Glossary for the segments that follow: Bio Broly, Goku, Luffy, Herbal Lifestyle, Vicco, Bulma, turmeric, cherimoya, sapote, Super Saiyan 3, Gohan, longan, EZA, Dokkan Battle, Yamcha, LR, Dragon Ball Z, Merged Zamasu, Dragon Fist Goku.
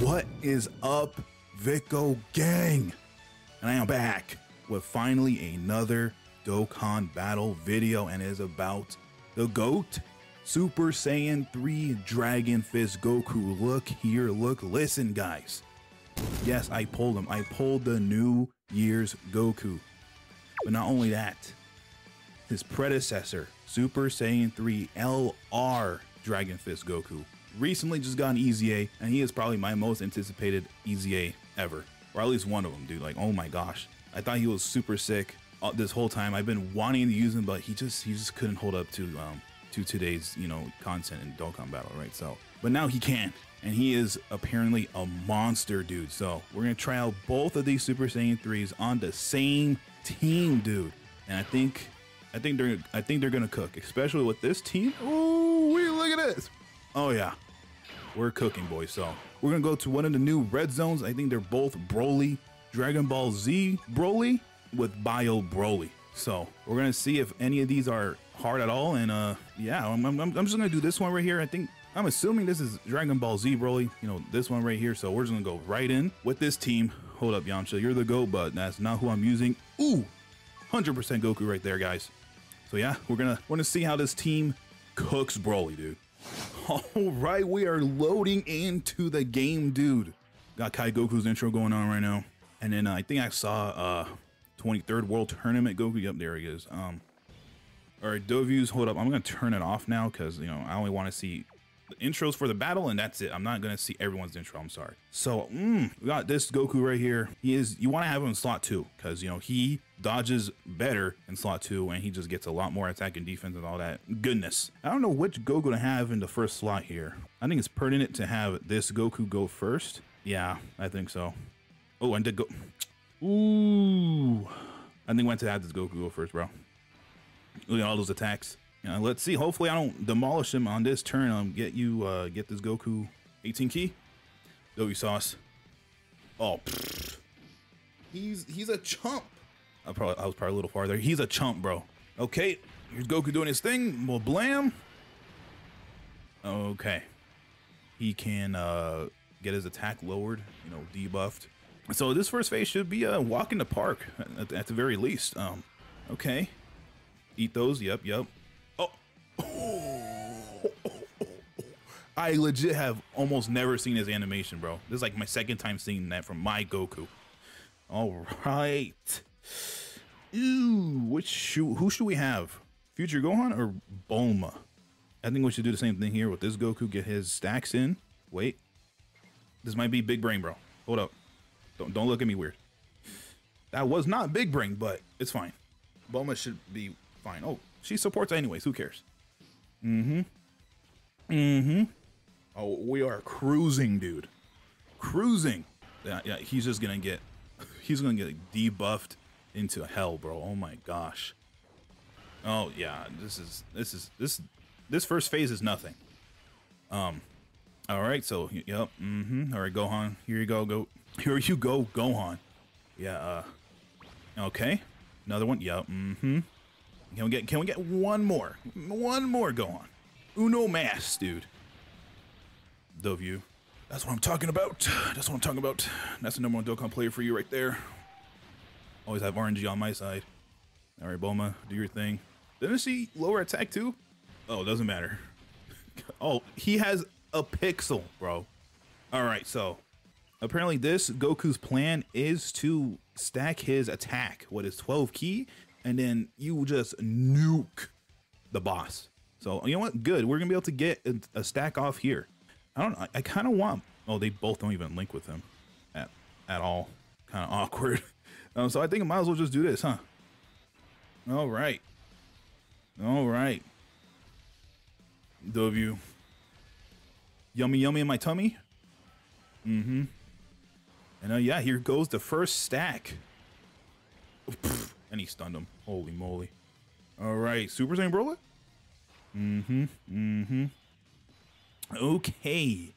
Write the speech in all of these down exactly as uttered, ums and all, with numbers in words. What is up, Vico gang? And I am back with finally another Dokkan Battle video, and it is about the GOAT, Super Saiyan three Dragon Fist Goku. Look here, look, listen guys. Yes, I pulled him. I pulled the New Year's Goku. But not only that, his predecessor, Super Saiyan three L R Dragon Fist Goku, recently just got an E Z A, and he is probably my most anticipated E Z A ever, or at least one of them, dude. Like, oh my gosh, I thought he was super sick uh, this whole time. I've been wanting to use him, but he just he just couldn't hold up to um to today's, you know, content in Dokkan Battle, right? So, but now he can, and he is apparently a monster, dude. So we're gonna try out both of these Super Saiyan threes on the same team, dude. And I think I think they're I think they're gonna cook, especially with this team. Oh, wait, look at this. Oh yeah. We're cooking, boys. So we're gonna go to one of the new red zones. I think they're both Broly, Dragon Ball Z Broly with Bio Broly. So we're gonna see if any of these are hard at all. And uh, yeah, I'm, I'm, I'm just gonna do this one right here. I think I'm assuming this is Dragon Ball Z Broly. You know, this one right here. So we're just gonna go right in with this team. Hold up, Yamcha, you're the GOAT, but that's not who I'm using. Ooh, one hundred percent Goku right there, guys. So yeah, we're gonna we're gonna see how this team cooks Broly, dude. All right, we are loading into the game, dude. Got Kai Goku's intro going on right now. And then uh, I think I saw uh, twenty-third World Tournament Goku. Yep, there he is. Um, all right, Dovey's, hold up. I'm going to turn it off now because, you know, I only want to see the intros for the battle, and that's it. I'm not going to see everyone's intro. I'm sorry. So mm, we got this Goku right here. He is, you want to have him in slot two because, you know, he dodges better in slot two, and he just gets a lot more attack and defense and all that goodness. I don't know which Goku to have in the first slot here. I think it's pertinent to have this Goku go first. Yeah, I think so. Oh, and did go. Ooh, I think we went to have this Goku go first, bro. Look at all those attacks. Uh, let's see. Hopefully, I don't demolish him on this turn. Um, get you, uh, get this Goku eighteen key. Doughy sauce. Oh, pfft. he's he's a chump. I probably I was probably a little farther. He's a chump, bro. Okay, here's Goku doing his thing. Well, blam. Okay, he can uh, get his attack lowered, you know, debuffed. So this first phase should be a walk in the park at, at the very least. Um, okay, eat those. Yep, yep. Oh. Oh, oh, oh, oh, I legit have almost never seen his animation, bro. This is like my second time seeing that from my Goku. All right. Ooh, which shoe, who should we have? Future Gohan or Bulma? I think we should do the same thing here with this Goku. Get his stacks in. Wait, this might be big brain, bro. Hold up. Don't don't look at me weird. That was not big brain, but it's fine. Bulma should be fine. Oh, she supports anyways. Who cares? Mm-hmm. Mm-hmm. Oh, we are cruising, dude. Cruising. Yeah, yeah. He's just gonna get. He's gonna get like, debuffed into hell, bro. Oh my gosh. Oh yeah. This is this is this this first phase is nothing. Um. All right. So yep. Mm-hmm. All right, Gohan. Here you go. Go. Here you go, Gohan. Yeah. Uh, okay. Another one. Yep. Mm-hmm. Can we get? Can we get one more? One more Gohan. Uno mas, dude. The view. That's what I'm talking about. That's what I'm talking about. That's the number one Dokkan player for you right there. Always have R N G on my side. All right, Bulma, do your thing. Didn't she lower attack too? Oh, doesn't matter. Oh, he has a pixel, bro. All right, so apparently this Goku's plan is to stack his attack. What is twelve ki? And then you just nuke the boss. So you know what? Good. We're gonna be able to get a, a stack off here. I don't. I, I kind of want. Oh, they both don't even link with him, at at all. Kind of awkward. Um, so I think I might as well just do this, huh? All right. All right. W. Yummy, yummy in my tummy. Mm-hmm. And uh, yeah, here goes the first stack. Pfft, and he stunned him. Holy moly. All right, Super Saiyan Broly. Mm-hmm. Mm-hmm. Okay.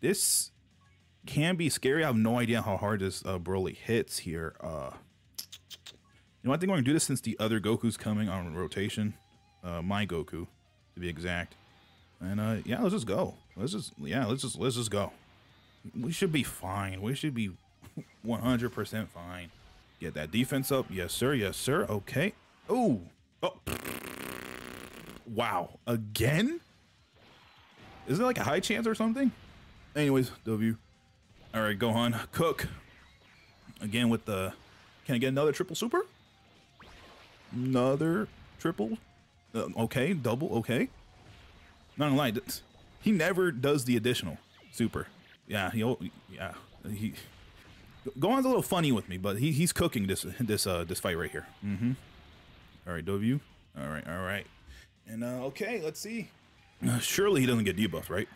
This can be scary. I have no idea how hard this uh, Broly hits here. Uh, you know, I think we're gonna do this since the other Goku's coming on rotation. Uh, my Goku, to be exact. And uh, yeah, let's just go. Let's just yeah, let's just let's just go. we should be fine. We should be one hundred percent fine. Get that defense up. Yes, sir. Yes, sir. Okay. Ooh. Oh. Wow. Again? Is it like a high chance or something? Anyways, W. All right, Gohan. Cook. Again with the... Can I get another triple super? Another triple? Uh, okay. Double. Okay. Not gonna lie. He never does the additional super. Yeah. He, yeah. He... Gohan's a little funny with me, but he, he's cooking this this uh this fight right here. Mm-hmm. All right, W. All right, all right. And uh, okay, let's see. Uh, surely he doesn't get debuffed, right?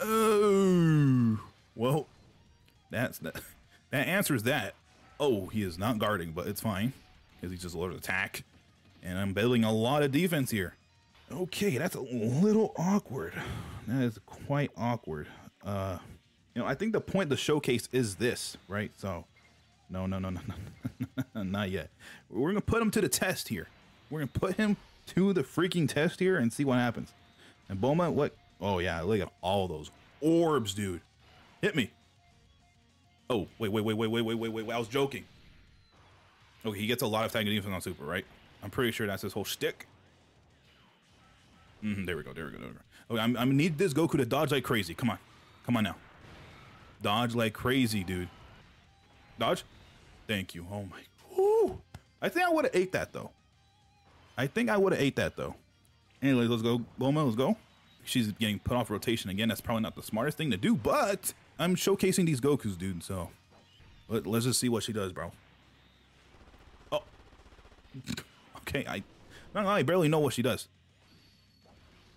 Oh, well, that's that. That answers that. Oh, he is not guarding, but it's fine because he's just a little attack, and I'm building a lot of defense here. Okay, that's a little awkward. That is quite awkward. Uh. You know, I think the point of the showcase is this, right? So, no, no, no, no, no, not yet. We're going to put him to the test here. We're going to put him to the freaking test here and see what happens. And Bulma, what? Oh, yeah, look at all those orbs, dude. Hit me. Oh, wait, wait, wait, wait, wait, wait, wait, wait, wait. I was joking. Okay, he gets a lot of tag defense on Super, right? I'm pretty sure that's his whole shtick. Mm-hmm, there we go, there we go, there we go. Okay, I'm, I'm going to need this Goku to dodge like crazy. Come on. Come on now. Dodge like crazy, dude. Dodge. Thank you. Oh my. Ooh. I think I would have ate that though. I think I would have ate that though. Anyways, let's go, Bulma. Let's go. She's getting put off rotation again. That's probably not the smartest thing to do, but I'm showcasing these Gokus, dude. So Let, let's just see what she does, bro. Oh. Okay. I, I barely know what she does.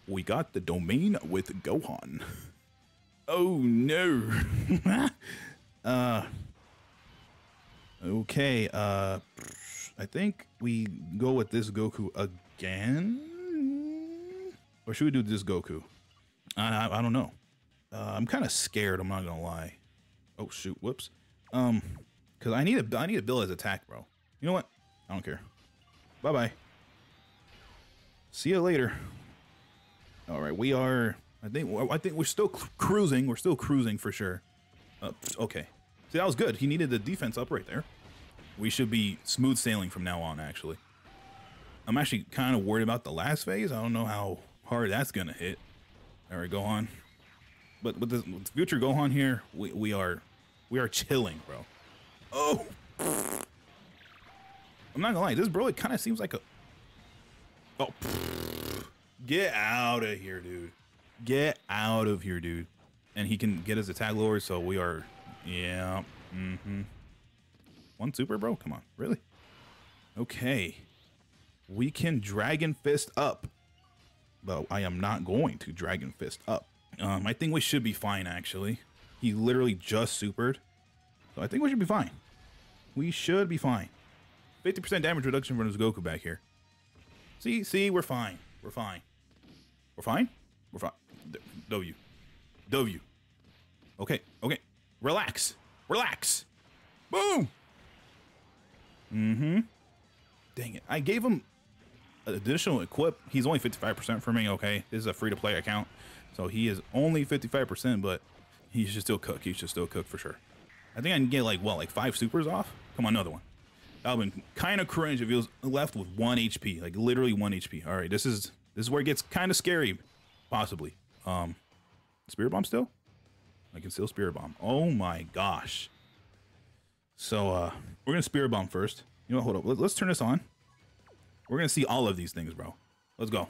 We got the domain with Gohan. Oh no. uh okay uh I think we go with this Goku again, or should we do this Goku? I I, I don't know. uh, I'm kind of scared, I'm not gonna lie. Oh shoot, whoops. Um because I need a I need to build his attack, bro. You know what, I don't care. Bye bye, see you later. All right, we are I think I think we're still cruising. We're still cruising for sure. Uh, okay, see, that was good. He needed the defense up right there. We should be smooth sailing from now on. Actually, I'm actually kind of worried about the last phase. I don't know how hard that's gonna hit. All right, Gohan. But with the with future Gohan here, we we are we are chilling, bro. Oh, I'm not gonna lie. This Broly kind of seems like a. Oh, get out of here, dude. Get out of here, dude. And he can get his attack lower, so we are... Yeah. Mm-hmm. One super, bro? Come on. Really? Okay. We can Dragon Fist up. But I am not going to Dragon Fist up. Um, I think we should be fine, actually. He literally just supered. So I think we should be fine. We should be fine. fifty percent damage reduction from his Goku back here. See? See? We're fine. We're fine. We're fine? We're fine. W. W. Okay. Okay. Relax. Relax. Boom. Mm-hmm. Dang it. I gave him an additional equip. He's only fifty-five percent for me. Okay. This is a free-to-play account. So he is only fifty-five percent, but he should still cook. He should still cook for sure. I think I can get like, what, like five supers off? Come on, another one. That would have been kind of cringe if he was left with one H P. Like literally one H P. All right. This is, this is where it gets kind of scary. Possibly. Um, Spirit Bomb still? I can still Spirit Bomb. Oh my gosh. So, uh, we're going to Spirit Bomb first. You know what? Hold up. Let's turn this on. We're going to see all of these things, bro. Let's go.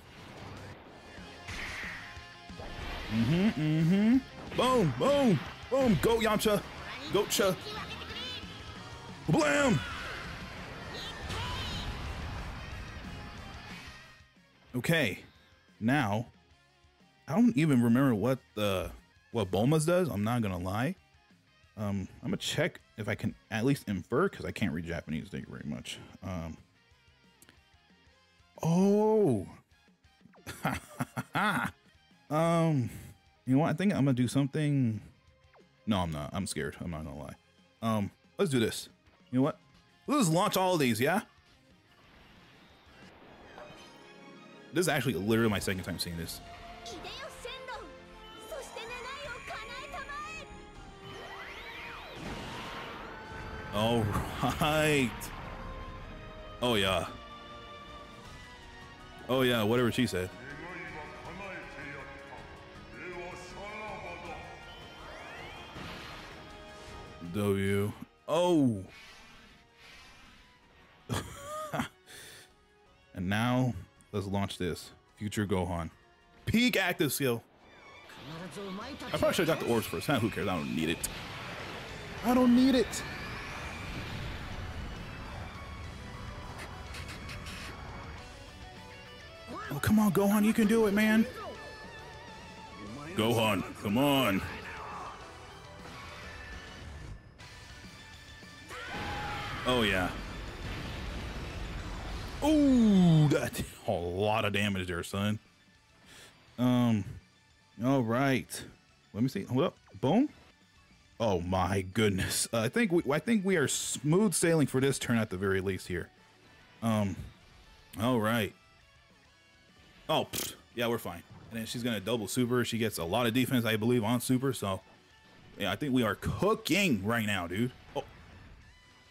Mm-hmm, mm-hmm. Boom, boom, boom. Go, Yamcha. Gocha. Blam! Okay. Now... I don't even remember what the what Bulma's does. I'm not gonna lie. Um, I'm gonna check if I can at least infer because I can't read Japanese. Thank you very much. Um, oh, um, you know what? I think I'm gonna do something. No, I'm not. I'm scared. I'm not gonna lie. Um, let's do this. You know what? Let's launch all of these. Yeah. This is actually literally my second time seeing this. All right. Oh, yeah. Oh, yeah, whatever she said. W. Oh. And now, let's launch this. Future Gohan. Peak active skill. I probably should have got the orbs first. Huh? Who cares? I don't need it. I don't need it. Oh, come on, Gohan. You can do it, man. Gohan, come on. Oh, yeah. Oh, that did a lot of damage there, son. Um, all right. Let me see. Hold up. Boom. Oh my goodness. Uh, I think we, I think we are smooth sailing for this turn at the very least here. Um, all right. Oh, pfft. Yeah, we're fine. And then she's gonna double super. She gets a lot of defense, I believe, on super. So, yeah, I think we are cooking right now, dude. Oh,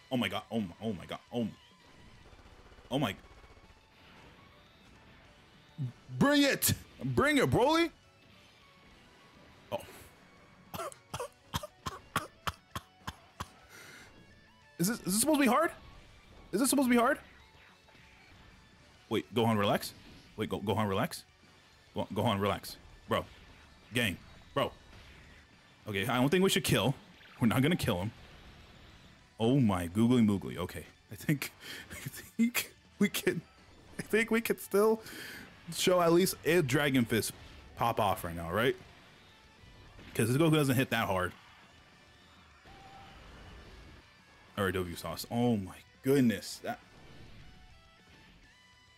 oh my god. Oh my. Oh my god. Oh. My. Oh my. Bring it! Bring it, Broly! Oh. Is this, is this supposed to be hard? Is this supposed to be hard? Wait, Gohan, relax. Wait, go, Gohan, relax. Go, Gohan, relax. Bro. Gang. Bro. Okay, I don't think we should kill. We're not gonna kill him. Oh my, googly moogly. Okay. I think, I think we can, I think we could still show at least a Dragon Fist pop off right now, right? Because this Goku doesn't hit that hard. All right, W sauce. Oh my goodness. That.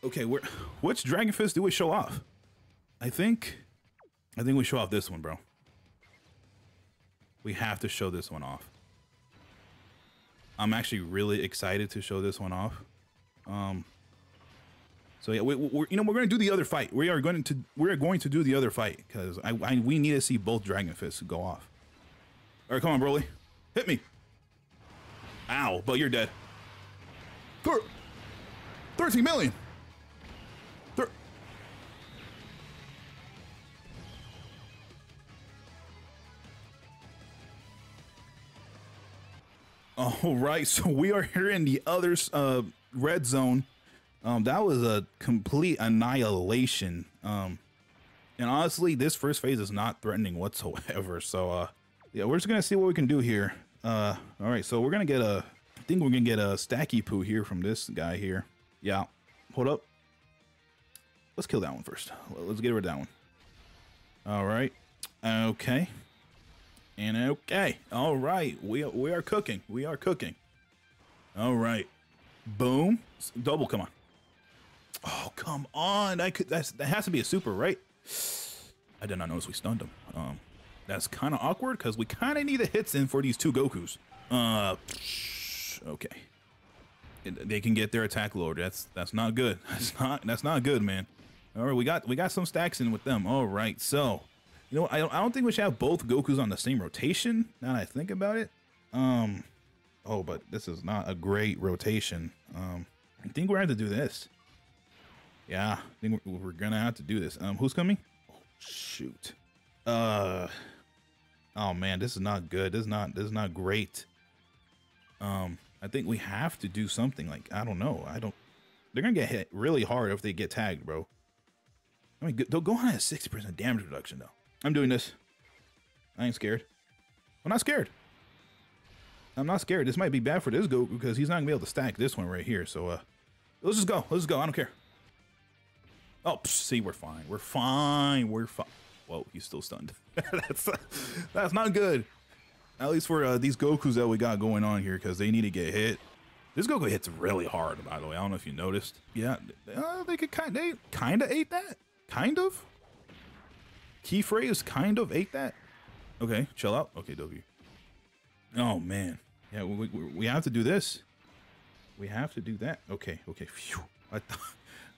Okay, we're, which Dragon Fist do we show off? I think, I think we show off this one, bro. We have to show this one off. I'm actually really excited to show this one off. Um, so yeah, we, we're, you know, we're going to do the other fight. We are going to, we're going to do the other fight because I, I, we need to see both Dragon Fists go off. All right, come on, Broly, hit me. Ow, but you're dead. Thir thirteen million. Thir All right, so we are here in the other uh, red zone. Um, that was a complete annihilation. Um, and honestly, this first phase is not threatening whatsoever. So uh, yeah, we're just gonna see what we can do here. Uh, all right, so we're gonna get a. I think we're gonna get a Stacky Poo here from this guy here. Yeah, hold up. Let's kill that one first. Let's get rid of that one. All right. Okay. And okay, all right, we we are cooking, we are cooking. All right, boom, double, come on. Oh, come on, I could. That's, that has to be a super, right? I did not notice we stunned him. Um, that's kind of awkward because we kind of need the hits in for these two Gokus. Uh, okay, they can get their attack lowered. That's that's not good. That's not that's not good, man. All right, we got we got some stacks in with them. All right, so. You know, I don't, I don't think we should have both Gokus on the same rotation, now that I think about it. Um, oh, but this is not a great rotation. Um, I think we're going to have to do this. Yeah, I think we're, we're going to have to do this. Um, who's coming? Oh, shoot. Uh, oh, man, this is not good. This is not, this is not great. Um, I think we have to do something like, I don't know. I don't, they're going to get hit really hard if they get tagged, bro. I mean, Gohan has six percent damage reduction, though. I'm doing this. I ain't scared. I'm not scared. I'm not scared. This might be bad for this Goku because he's not gonna be able to stack this one right here. So uh, let's just go. Let's just go. I don't care. Oh, psh, see, we're fine. We're fine. We're fine. Whoa, he's still stunned. that's uh, that's not good. At least for uh, these Gokus that we got going on here because they need to get hit. This Goku hits really hard, by the way. I don't know if you noticed. Yeah, uh, they could kind they kind of ate that. Kind of. Key phrase kind of ate that. Okay, chill out. Okay, W. Oh man, yeah, we, we, we have to do this. We have to do that. Okay, okay. Phew. I thought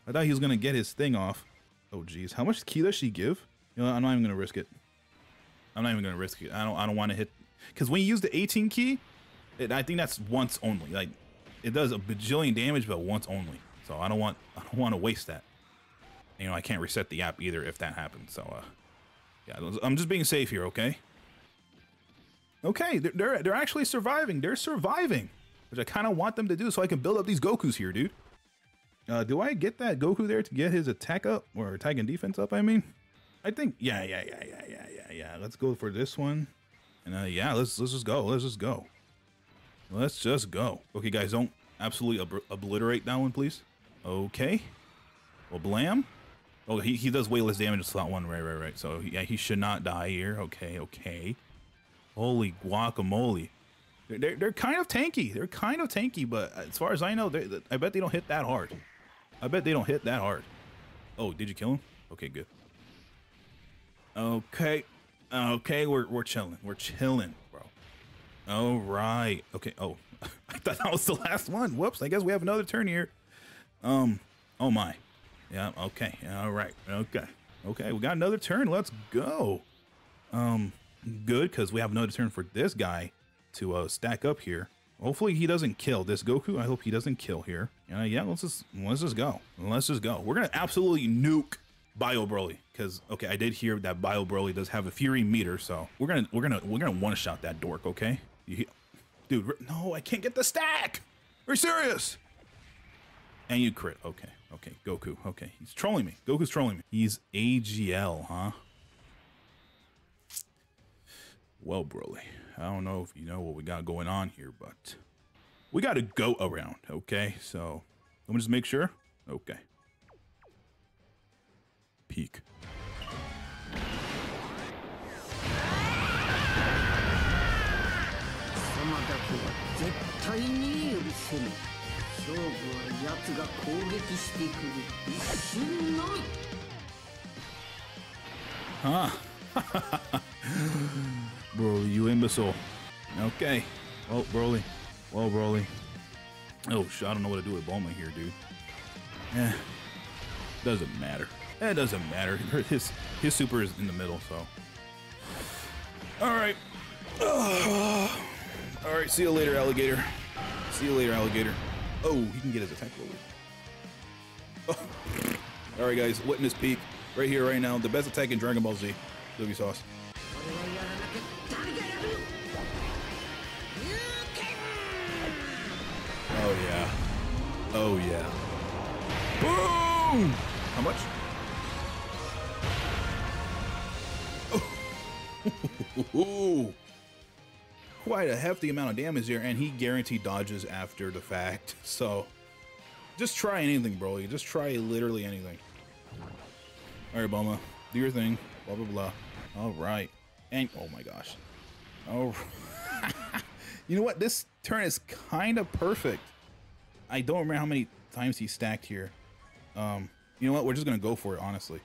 I thought he was gonna get his thing off. Oh geez, how much key does she give? You know, I'm not even gonna risk it. I'm not even gonna risk it. I don't. I don't want to hit. Cause when you use the eighteen key, It, I think that's once only. Like, it does a bajillion damage, but once only. So I don't want I don't want to waste that. You know, I can't reset the app either if that happens. So uh, yeah, I'm just being safe here, okay? Okay, they're they're, they're actually surviving. They're surviving, which I kind of want them to do so I can build up these Gokus here, dude. Uh, do I get that Goku there to get his attack up, or attack and defense up, I mean? I think, yeah, yeah, yeah, yeah, yeah, yeah, yeah. Let's go for this one. And uh, yeah, let's let's just go. Let's just go. Let's just go. Okay, guys, don't absolutely ob obliterate that one, please. Okay. Well, blam. Oh, he, he does way less damage in slot one. Right, right, right. So, yeah, he should not die here. Okay, okay. Holy guacamole. They're, they're, they're kind of tanky. They're kind of tanky, but as far as I know, they, I bet they don't hit that hard. I bet they don't hit that hard. Oh, did you kill him? Okay, good. Okay. Okay, we're, we're chilling. We're chilling, bro. All right. Okay. Oh, I thought that was the last one. Whoops. I guess we have another turn here. Um. Oh, my. Yeah. Okay. All right. Okay. Okay. We got another turn. Let's go. Um. Good, because we have another turn for this guy to uh, stack up here. Hopefully he doesn't kill this Goku. I hope he doesn't kill here. Uh, yeah, let's just let's just go. Let's just go. We're gonna absolutely nuke Bio Broly, because okay, I did hear that Bio Broly does have a Fury meter, so we're gonna we're gonna we're gonna one shot that dork. Okay, you, dude. No, I can't get the stack. Are you serious? And you crit. Okay, okay, Goku. Okay, he's trolling me. Goku's trolling me. He's A G L, huh? Well, Broly, I don't know if you know what we got going on here, but we got to go around, okay? So let me just make sure. Okay. Peek. Huh. Bro, you imbecile. Okay. Well, Broly. Well, Broly. Oh, shit. I don't know what to do with Bulma here, dude. Eh. Doesn't matter. It doesn't matter. His his super is in the middle, so. Alright. Alright, see you later, alligator. See you later, alligator. Oh, he can get his attack over. Oh. Alright, guys. Witness peak. Right here, right now. The best attack in Dragon Ball Z. Luffy sauce. Oh yeah. Oh yeah. Boom! How much? Oh. Quite a hefty amount of damage here, and he guaranteed dodges after the fact. So just try anything, Broly. Just try literally anything. Alright, Bulma. Do your thing. Blah blah blah. Alright. And oh my gosh. Oh. You know what? This turn is kind of perfect. I don't remember how many times he stacked here. Um, you know what? We're just gonna go for it, honestly.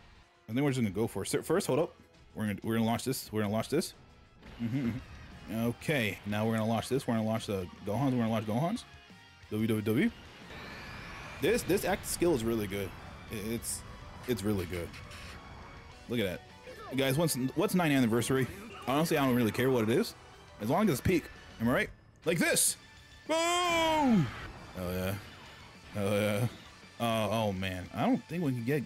I think we're just gonna go for it. First, hold up. We're gonna we're gonna launch this. We're gonna launch this. Mm-hmm. Okay. Now we're gonna launch this. We're gonna launch the Gohans. We're gonna launch Gohans. W W W. This this act skill is really good. It's it's really good. Look at that, guys. What's what's ninth anniversary? Honestly, I don't really care what it is, as long as it's peak. Am I right? Like this! Boom! Oh yeah. Oh yeah. Uh, oh man. I don't think we can get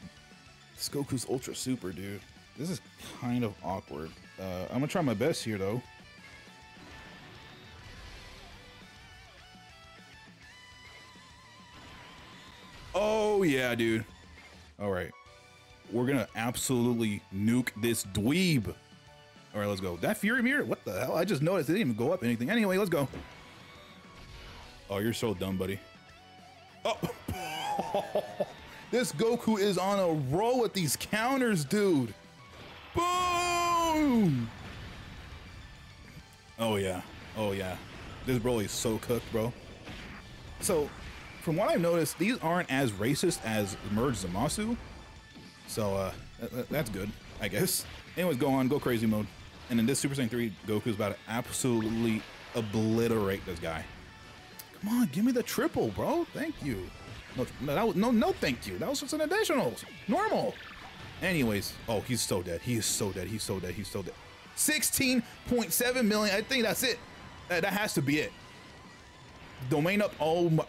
this Goku's Ultra Super, dude. This is kind of awkward. Uh, I'm gonna try my best here, though. Oh yeah, dude. Alright. We're gonna absolutely nuke this dweeb. All right, let's go. That Fury Mirror? What the hell? I just noticed it didn't even go up anything. Anyway, let's go. Oh, you're so dumb, buddy. Oh. This Goku is on a roll with these counters, dude. Boom. Oh, yeah. Oh, yeah. This Broly is so cooked, bro. So, from what I've noticed, these aren't as racist as Merged Zamasu. So, uh, that, that's good, I guess. Anyways, go on, go crazy mode. And in this Super Saiyan three, Goku's about to absolutely obliterate this guy. Come on, give me the triple, bro. Thank you. No, no, no, no thank you. That was just an additional. Normal. Anyways, oh, he's so dead. He is so dead. He's so dead. He's so dead. sixteen point seven million. I think that's it. That, that has to be it. Domain up. Oh my.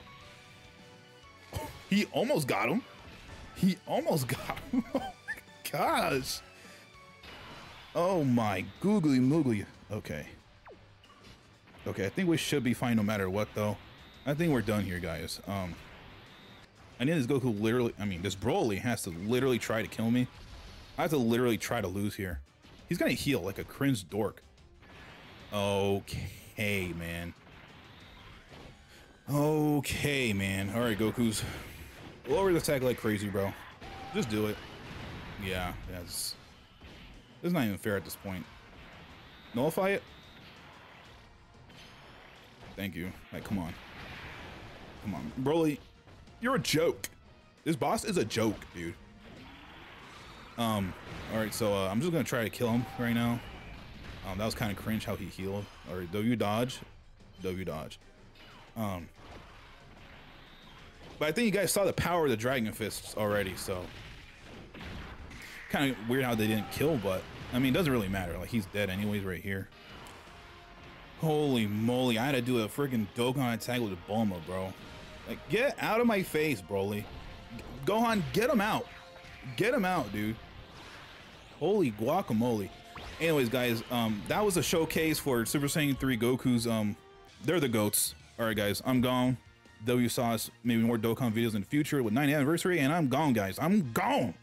He almost got him. He almost got him. Oh my gosh. Oh my googly moogly. Okay. Okay, I think we should be fine no matter what, though. I think we're done here, guys. Um, I need this Goku literally... I mean, this Broly has to literally try to kill me. I have to literally try to lose here. He's gonna heal like a cringe dork. Okay, man. Okay, man. All right, Goku's. Lower the attack like crazy, bro. Just do it. Yeah, that's... It's not even fair at this point. Nullify it. Thank you. Like, come on. Come on. Broly, you're a joke. This boss is a joke, dude. Um, alright, so uh, I'm just gonna try to kill him right now. Um, that was kind of cringe how he healed. Alright, W dodge. W dodge. Um, but I think you guys saw the power of the Dragon Fists already, so. Kind of weird how they didn't kill, but I mean, it doesn't really matter. Like, he's dead anyways right here. Holy moly, I had to do a freaking Dokkan attack with Bulma, bro. Like, get out of my face, Broly. Gohan, get him out. Get him out, dude. Holy guacamole. Anyways, guys, um, that was a showcase for Super Saiyan three Goku's. Um, they're the GOATs. All right, guys, I'm gone. W Sauce, maybe more Dokkan videos in the future with ninetieth anniversary, and I'm gone, guys. I'm gone.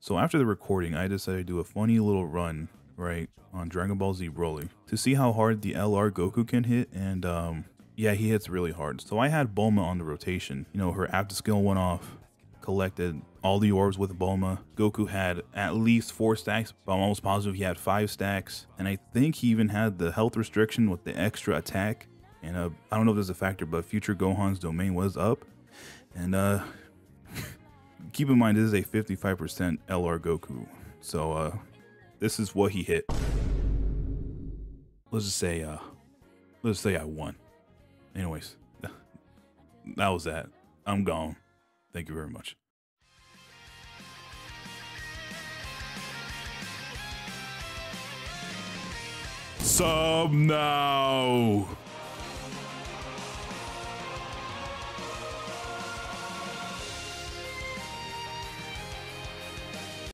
So after the recording, I decided to do a funny little run. Right, on Dragon Ball Z Broly to see how hard the L R Goku can hit, and um yeah, he hits really hard. So I had Bulma on the rotation. You know, her after skill went off, collected all the orbs with Bulma. Goku had at least four stacks, but I'm almost positive he had five stacks, and I think he even had the health restriction with the extra attack. And uh, I don't know if there's a factor, but future Gohan's domain was up, and uh keep in mind this is a fifty-five percent L R Goku, so uh this is what he hit. Let's just say, uh, let's say I won. Anyways, that was that. I'm gone. Thank you very much. Sub now.